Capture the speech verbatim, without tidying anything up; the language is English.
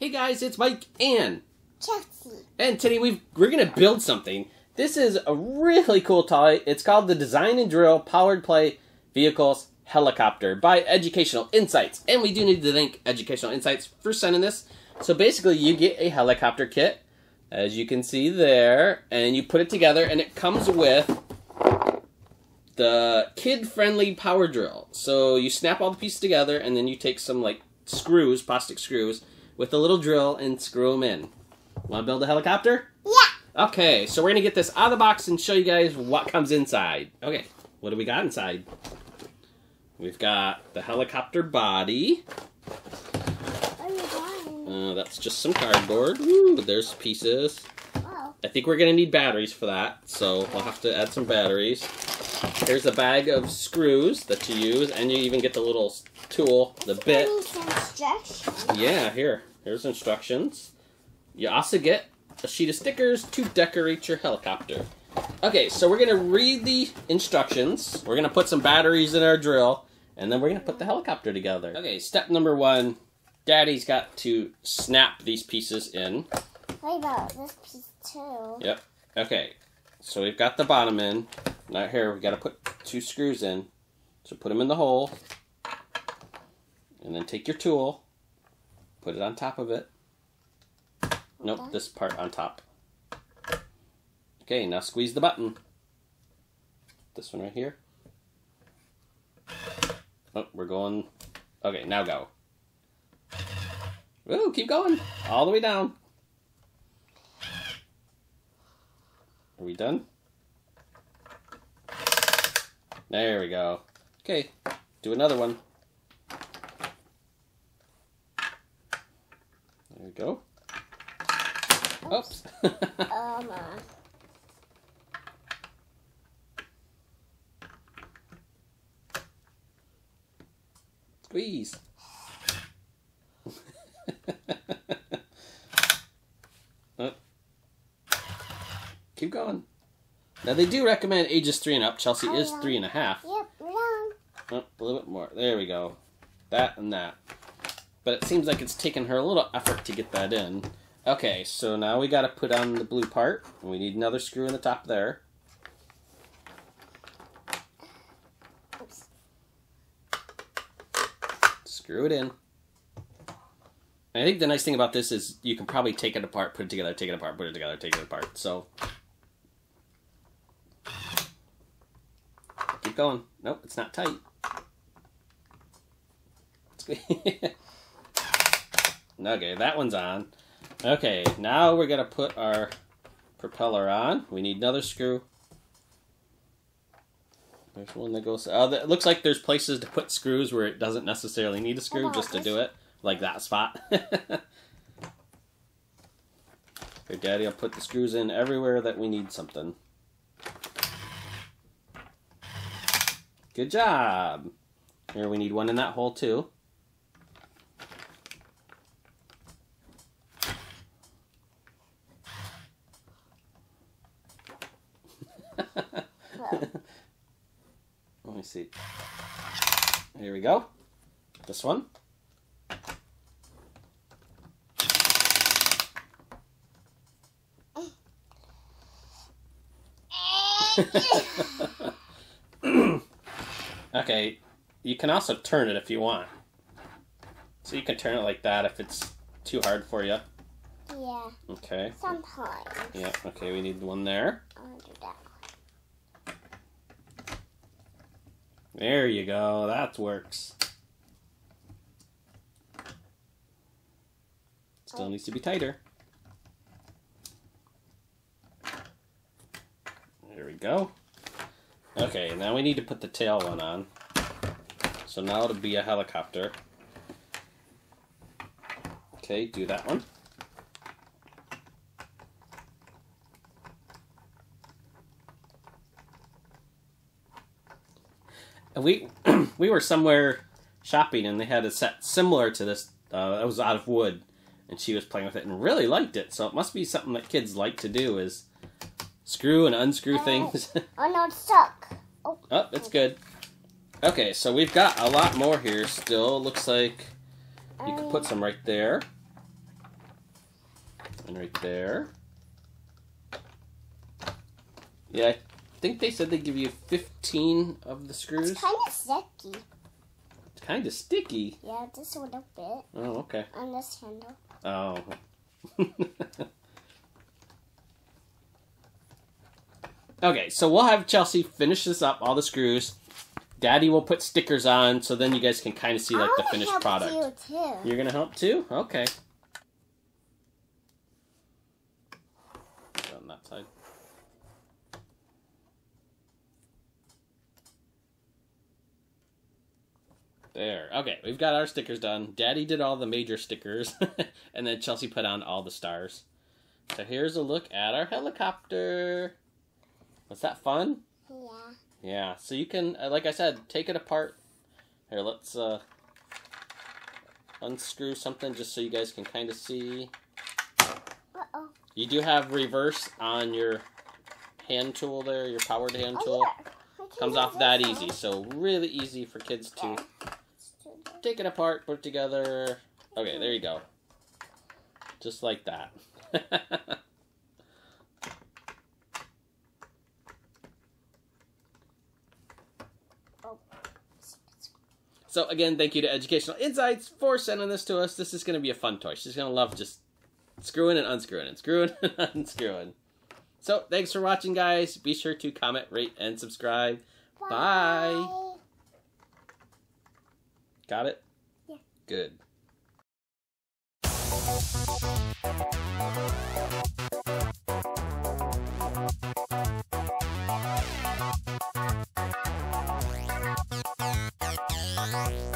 Hey guys, it's Mike and Chelsea. And today we've, we're going to build something. This is a really cool toy. It's called the Design and Drill Powered Play Vehicles Helicopter by Educational Insights. And we do need to thank Educational Insights for sending this. So basically you get a helicopter kit, as you can see there, and you put it together, and it comes with the kid-friendly power drill. So you snap all the pieces together, and then you take some like screws, plastic screws, with a little drill and screw them in. Want to build a helicopter? Yeah. Okay, so we're going to get this out of the box and show you guys what comes inside. Okay, what do we got inside? We've got the helicopter body. Uh, that's just some cardboard. Woo, there's pieces. Oh. I think we're going to need batteries for that, so we'll have to add some batteries. Here's a bag of screws that you use, and you even get the little tool, the bit. Yeah, here. Here's instructions. You also get a sheet of stickers to decorate your helicopter. Okay, so we're going to read the instructions. We're going to put some batteries in our drill, and then we're going to put the helicopter together. Okay, step number one. Daddy's got to snap these pieces in. What about this piece too? Yep. Okay. So we've got the bottom in. Now here we've got to put two screws in. So put them in the hole. And then take your tool. Put it on top of it. Nope, okay. This part on top. Okay, now squeeze the button. This one right here. Oh, we're going... Okay, now go. Ooh, keep going. All the way down. Are we done? There we go. Okay, do another one. There we go. Oops. um, uh... Squeeze. Oh. Keep going. Now they do recommend ages three and up. Chelsea is three and a half. Yep, we're wrong. Oh, a little bit more. There we go. That and that. But it seems like it's taken her a little effort to get that in. Okay, so now we got to put on the blue part. We need another screw in the top there. Oops. Screw it in. I think the nice thing about this is you can probably take it apart, put it together, take it apart, put it together, take it apart. So, keep going. Nope, it's not tight. Okay, that one's on. Okay, now we're going to put our propeller on. We need another screw. There's one that goes... Oh, it looks like there's places to put screws where it doesn't necessarily need a screw just to do it. Like that spot. Here, Daddy, I'll put the screws in everywhere that we need something. Good job. Here, we need one in that hole, too. Let me see. Here we go. This one. Okay, you can also turn it if you want. So you can turn it like that if it's too hard for you. Yeah. Okay. Sometimes. Yeah, okay, we need one there. I want to do that one. There you go, that works. Still oh. Needs to be tighter. Go. Okay, now we need to put the tail one on. So now it'll be a helicopter. Okay, do that one. And we we were somewhere shopping and they had a set similar to this. Uh, it was out of wood, and she was playing with it and really liked it. So it must be something that kids like to do is. Screw and unscrew oh, things. Oh no, it's stuck. Oh, oh it's good. Okay, so we've got a lot more here still. Looks like you can put some right there. And right there. Yeah, I think they said they give you fifteen of the screws. It's kind of sticky. It's kind of sticky? Yeah, just a little bit. Oh, okay. On this handle. Oh. Okay, so we'll have Chelsea finish this up, all the screws. Daddy will put stickers on, so then you guys can kind of see like the finished product. I'm gonna help you too. You're gonna help too? Okay. On that side. There. Okay, we've got our stickers done. Daddy did all the major stickers, and then Chelsea put on all the stars. So here's a look at our helicopter. Was that fun? Yeah. Yeah, so you can, like I said, take it apart. Here, let's uh, unscrew something just so you guys can kind of see. Uh-oh. You do have reverse on your hand tool there, your powered hand tool. Comes off that easy, so really easy for kids to take it apart, put it together. Okay, there you go. Just like that. So again, thank you to Educational Insights for sending this to us. This is going to be a fun toy. She's going to love just screwing and unscrewing and screwing and unscrewing. So thanks for watching, guys. Be sure to comment, rate, and subscribe. Bye. Bye. Got it? Yeah. Good. Bye.